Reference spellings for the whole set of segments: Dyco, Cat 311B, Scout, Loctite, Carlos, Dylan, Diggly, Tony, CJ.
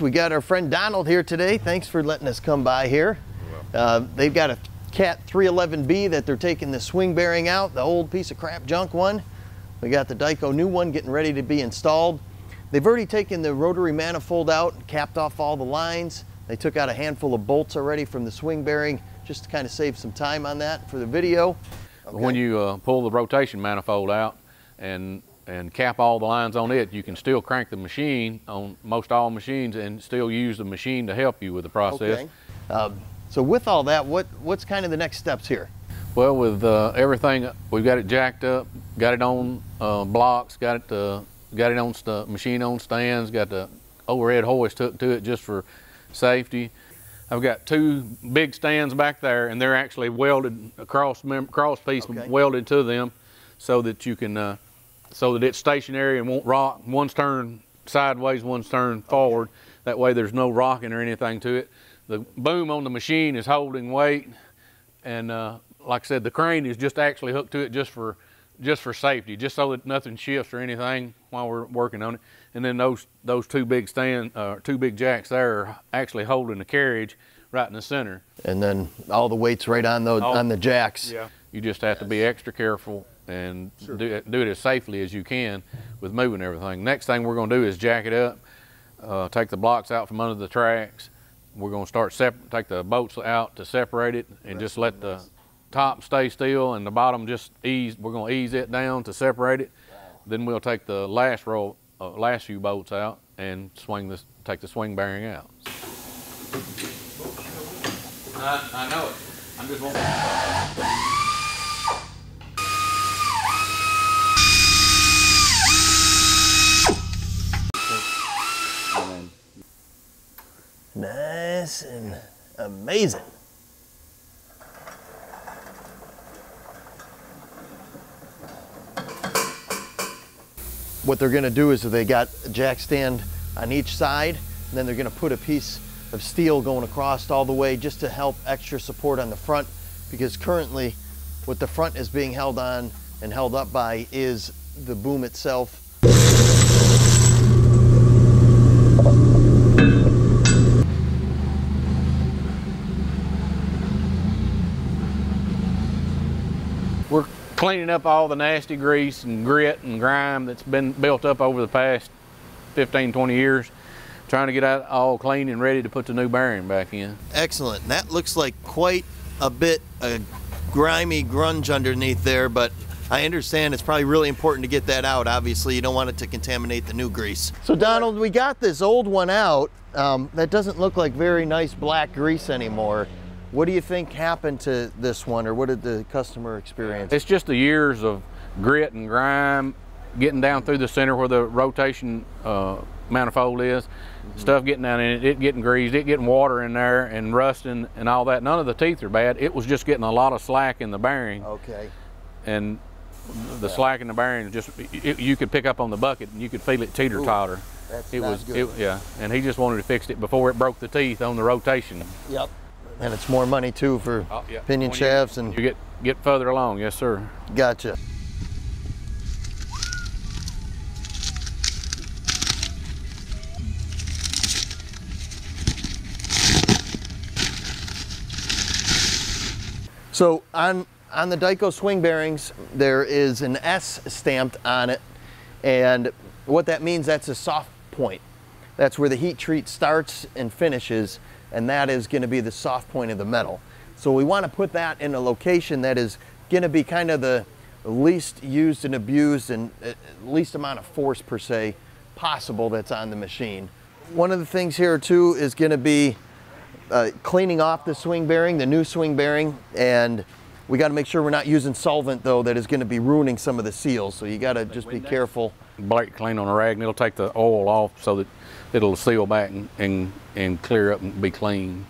We got our friend Donald here today. Thanks for letting us come by here. They've got a Cat 311B that they're taking the swing bearing out, the old piece of crap junk one. We got the Dyco new one getting ready to be installed. They've already taken the rotary manifold out, capped off all the lines. They took out a handful of bolts already from the swing bearing just to kind of save some time on that for the video. Okay. When you pull the rotation manifold out and cap all the lines on it, you can still crank the machine on most all machines and still use the machine to help you with the process. Okay. So with all that, what's kind of the next steps here? Well, with everything, we've got it jacked up, got it on blocks, got it on machine on stands, got the overhead hoist hooked to it just for safety. I've got two big stands back there, and they're actually welded, a cross piece okay. welded to them so that you can so that it's stationary and won't rock. One's turned sideways, one's turned forward. That way there's no rocking or anything to it. The boom on the machine is holding weight, and like I said, the crane is just actually hooked to it just for safety, just so that nothing shifts or anything while we're working on it. And then those two big jacks there are actually holding the carriage right in the center. And then all the weight's right on the jacks. Yeah. You just have to be extra careful and sure. do it as safely as you can with moving everything. Next thing we're going to do is jack it up, take the blocks out from under the tracks. We're going to start take the bolts out to separate it, and just let the top stay still and the bottom just ease. We're going to ease it down to separate it. Wow. Then we'll take the last few bolts out and take the swing bearing out. I know it. I'm just wondering. Nice and amazing. What they're going to do is they got a jack stand on each side, and then they're going to put a piece of steel going across all the way just to help extra support on the front, because currently what the front is being held on and held up by is the boom itself. We're cleaning up all the nasty grease and grit and grime that's been built up over the past 15, 20 years, trying to get out all clean and ready to put the new bearing back in. Excellent. That looks like quite a bit of grimy grunge underneath there, but I understand it's probably really important to get that out. Obviously, you don't want it to contaminate the new grease. So Donald, we got this old one out. That doesn't look like very nice black grease anymore. What do you think happened to this one, or what did the customer experience? It's just the years of grit and grime, getting down through the center where the rotation manifold is, stuff getting down in it, it getting greased, it getting water in there and rusting and all that. None of the teeth are bad. It was just getting a lot of slack in the bearing. Okay. And the slack in the bearing, just you could pick up on the bucket and you could feel it teeter-totter. That's it was good. Yeah, and he just wanted to fix it before it broke the teeth on the rotation. Yep. And it's more money too for pinion shafts, and you get further along. Yes, sir. Gotcha. So on the Dyco swing bearings, there is an S stamped on it, and what that means, that's a soft point. That's where the heat treat starts and finishes, and that is going to be the soft point of the metal. So we want to put that in a location that is going to be kind of the least used and abused and least amount of force per se possible that's on the machine. One of the things here too is going to be cleaning off the swing bearing, the new swing bearing, and we got to make sure we're not using solvent though that is going to be ruining some of the seals, so you got to just be careful. Brake clean on a rag and it'll take the oil off so that it'll seal back and clear up and be clean.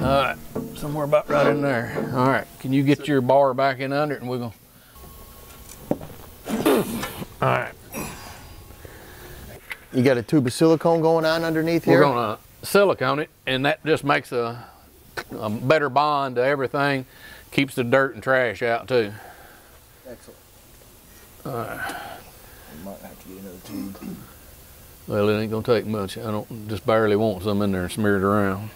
All right, somewhere about right in there. All right, can you get your bar back in under it and wiggle? All right. You got a tube of silicone going on underneath here? We're gonna silicone it, and that just makes a a better bond to everything. Keeps the dirt and trash out too. Excellent. I might have to get another tube. Well, it ain't gonna take much. I don't just barely want some in there and smear it around.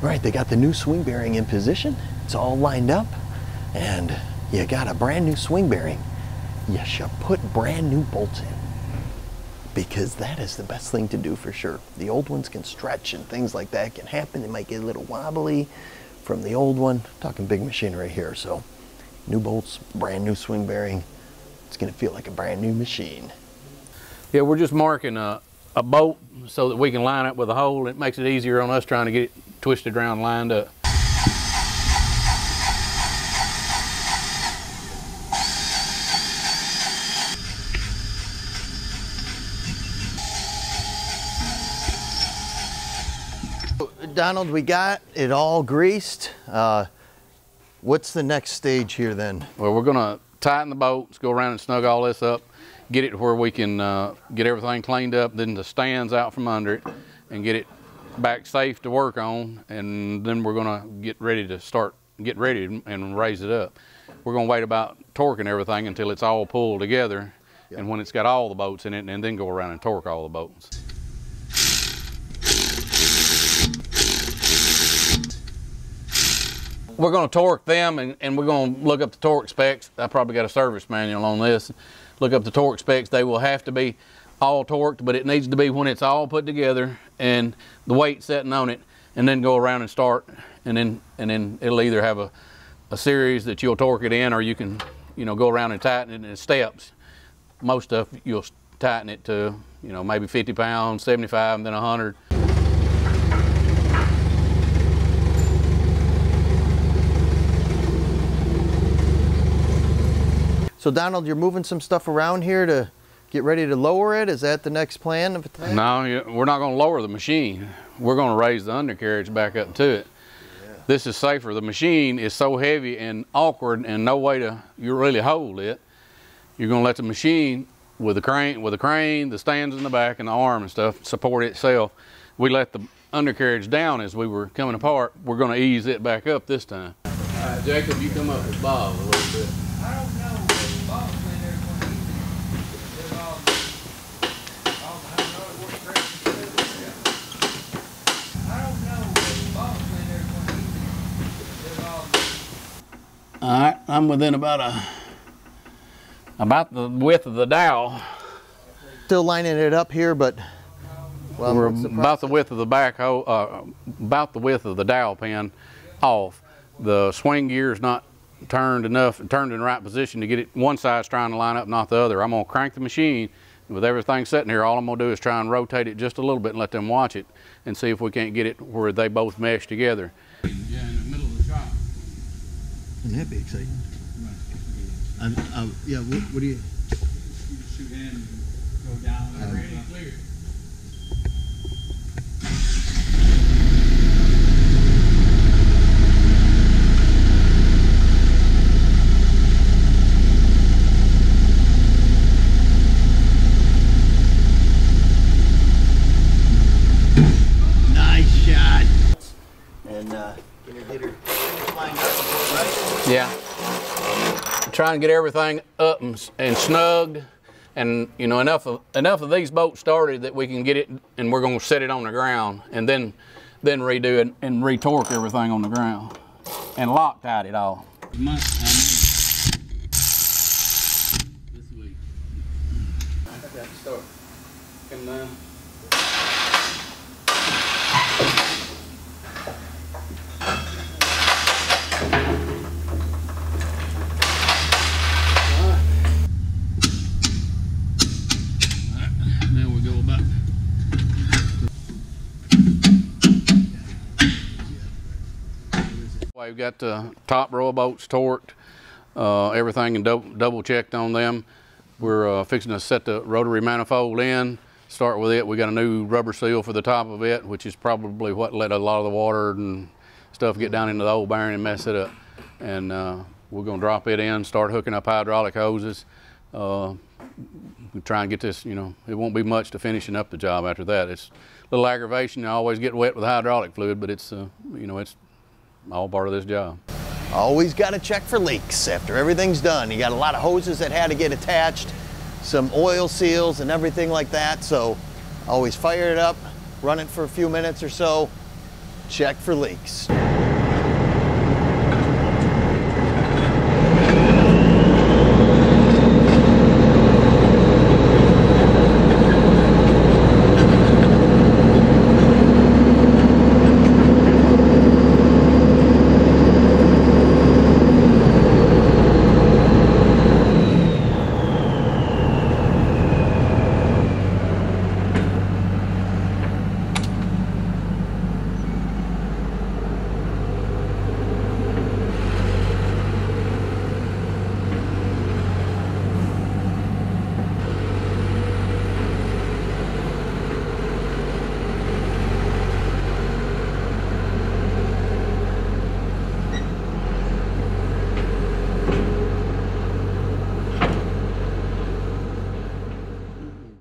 Right, they got the new swing bearing in position. It's all lined up, and you got a brand new swing bearing. You should put brand new bolts in, because that is the best thing to do for sure. The old ones can stretch and things like that can happen. They might get a little wobbly from the old one. I'm talking big machinery here, so new bolts, brand new swing bearing. It's gonna feel like a brand new machine. Yeah, we're just marking a bolt so that we can line up with a hole. It makes it easier on us trying to get it twisted around, lined up. Donald, we got it all greased. What's the next stage here then? Well, we're gonna tighten the bolts, go around and snug all this up, get it where we can get everything cleaned up, then the stands out from under it, and get it back safe to work on, and then we're gonna get ready to start, get ready and raise it up. We're gonna wait about torquing everything until it's all pulled together, yep. And when it's got all the bolts in it, and then go around and torque all the bolts. We're going to torque them, and we're going to look up the torque specs. I probably got a service manual on this. Look up the torque specs. They will have to be all torqued, but it needs to be when it's all put together and the weight sitting on it, and then go around and start, and then it'll either have a series that you'll torque it in, or you can, you know, go around and tighten it in steps. Most stuff you'll tighten it to, you know, maybe 50 pounds, 75, and then 100. So Donald, you're moving some stuff around here to get ready to lower it? Is that the next plan? No, we're not gonna lower the machine. We're gonna raise the undercarriage back up to it. Yeah. This is safer. The machine is so heavy and awkward and no way to really hold it. You're gonna let the machine with a crane, the stands in the back and the arm and stuff support itself. We let the undercarriage down as we were coming apart. We're gonna ease it back up this time. All right, Jacob, you come up with Bob a little bit. I don't know. All right, I'm within about the width of the dowel. Still lining it up here, but well, we're about the width of the backhoe, about the width of the dowel pin off. The swing gear's not turned enough, turned in the right position to get it. One side's trying to line up, not the other. I'm gonna crank the machine. With everything sitting here, all I'm gonna do is try and rotate it just a little bit and let them watch it and see if we can't get it where they both mesh together. Yeah, in the middle of the shop. Wouldn't that be exciting? Yeah, what do you... You just shoot in and go down and ready and clear. Yeah, try and get everything up and snugged, and you know, enough of these bolts started that we can get it, and we're going to set it on the ground and then redo it and re-torque everything on the ground and Loctite it all. This week. I think I can start. Come down. We've got the top row of bolts torqued, everything and double checked on them. We're fixing to set the rotary manifold in, start with it. We got a new rubber seal for the top of it, which is probably what let a lot of the water and stuff get down into the old bearing and mess it up. And we're gonna drop it in, start hooking up hydraulic hoses. We try and get this, you know, it won't be much to finishing up the job after that. It's a little aggravation. I always get wet with hydraulic fluid, but it's, you know, it's all part of this job. Always got to check for leaks after everything's done. You got a lot of hoses that had to get attached, some oil seals and everything like that. So always fire it up, run it for a few minutes or so, check for leaks.